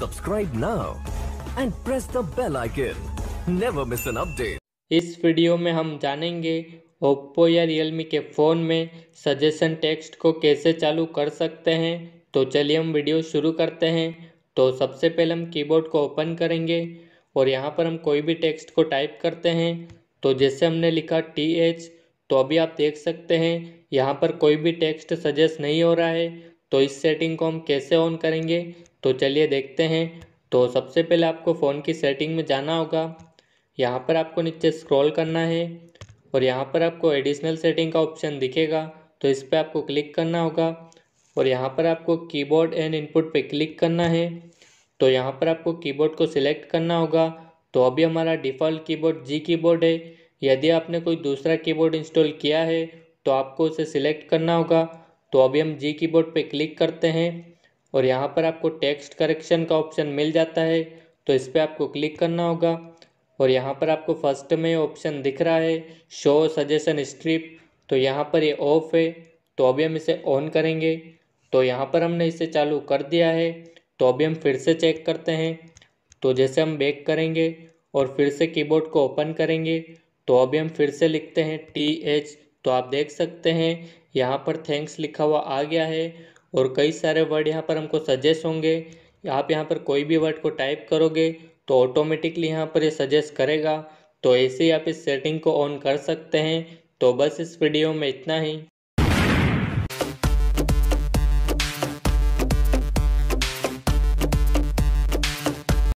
Subscribe now and press the bell icon. Never miss an update. इस video में हम जानेंगे ओप्पो या रियलमी के फ़ोन में सजेशन टेक्स्ट को कैसे चालू कर सकते हैं। तो चलिए हम वीडियो शुरू करते हैं। तो सबसे पहले हम कीबोर्ड को ओपन करेंगे और यहाँ पर हम कोई भी टेक्स्ट को टाइप करते हैं। तो जैसे हमने लिखा TH, तो अभी आप देख सकते हैं यहाँ पर कोई भी टेक्स्ट सजेस्ट नहीं हो रहा है। तो इस सेटिंग को हम कैसे ऑन करेंगे, तो चलिए देखते हैं। तो सबसे पहले आपको फ़ोन की सेटिंग में जाना होगा। यहाँ पर आपको नीचे स्क्रॉल करना है और यहाँ पर आपको एडिशनल सेटिंग का ऑप्शन दिखेगा, तो इस पर आपको क्लिक करना होगा और यहाँ पर आपको कीबोर्ड एंड इनपुट पे क्लिक करना है। तो यहाँ पर आपको कीबोर्ड को सिलेक्ट करना होगा। तो अभी हमारा डिफ़ॉल्ट कीबोर्ड G कीबोर्ड है। यदि आपने कोई दूसरा कीबोर्ड इंस्टॉल किया है तो आपको उसे सिलेक्ट करना होगा। तो अभी हम G कीबोर्ड पे क्लिक करते हैं और यहाँ पर आपको टेक्स्ट करेक्शन का ऑप्शन मिल जाता है, तो इस पर आपको क्लिक करना होगा और यहाँ पर आपको फर्स्ट में ऑप्शन दिख रहा है शो सजेशन स्ट्रिप, तो यहाँ पर ये ऑफ है। तो अभी हम इसे ऑन करेंगे। तो यहाँ पर हमने इसे चालू कर दिया है। तो अभी हम फिर से चेक करते हैं। तो जैसे हम बैक करेंगे और फिर से कीबोर्ड को ओपन करेंगे, तो अभी हम फिर से लिखते हैं TH। तो आप देख सकते हैं यहाँ पर थैंक्स लिखा हुआ आ गया है और कई सारे वर्ड यहाँ पर हमको सजेस्ट होंगे। आप यहाँ पर कोई भी वर्ड को टाइप करोगे तो ऑटोमेटिकली यहाँ पर ये सजेस्ट करेगा। तो ऐसे ही आप इस सेटिंग को ऑन कर सकते हैं। तो बस इस वीडियो में इतना ही।